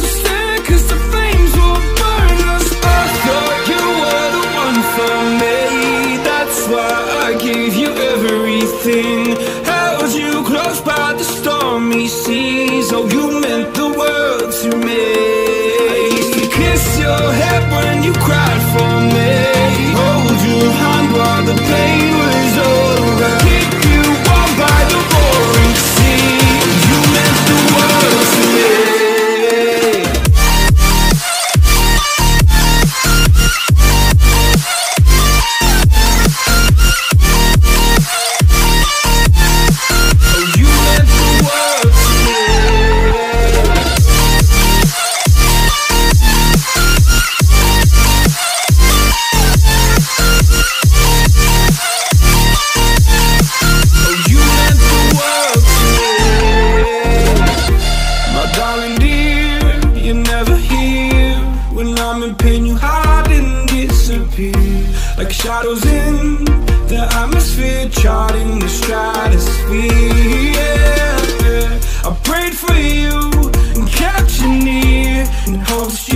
Just stare, cause the flames will burn us. I thought you were the one for me. That's why I gave you everything. Held you close by the stormy seas. Oh, you meant the world to me. I used to kiss your head when you cried for me. Hold your hand while the pain was over. Keep you on by the roaring sea. You meant the world to me. Oh, you meant the world to me. Oh, you meant the world to me. My darling dear, you're never here. When I'm in pain, you hide and disappear. Like shadows in the atmosphere, charting the stratosphere. Yeah, I prayed for you and kept you near, in hopes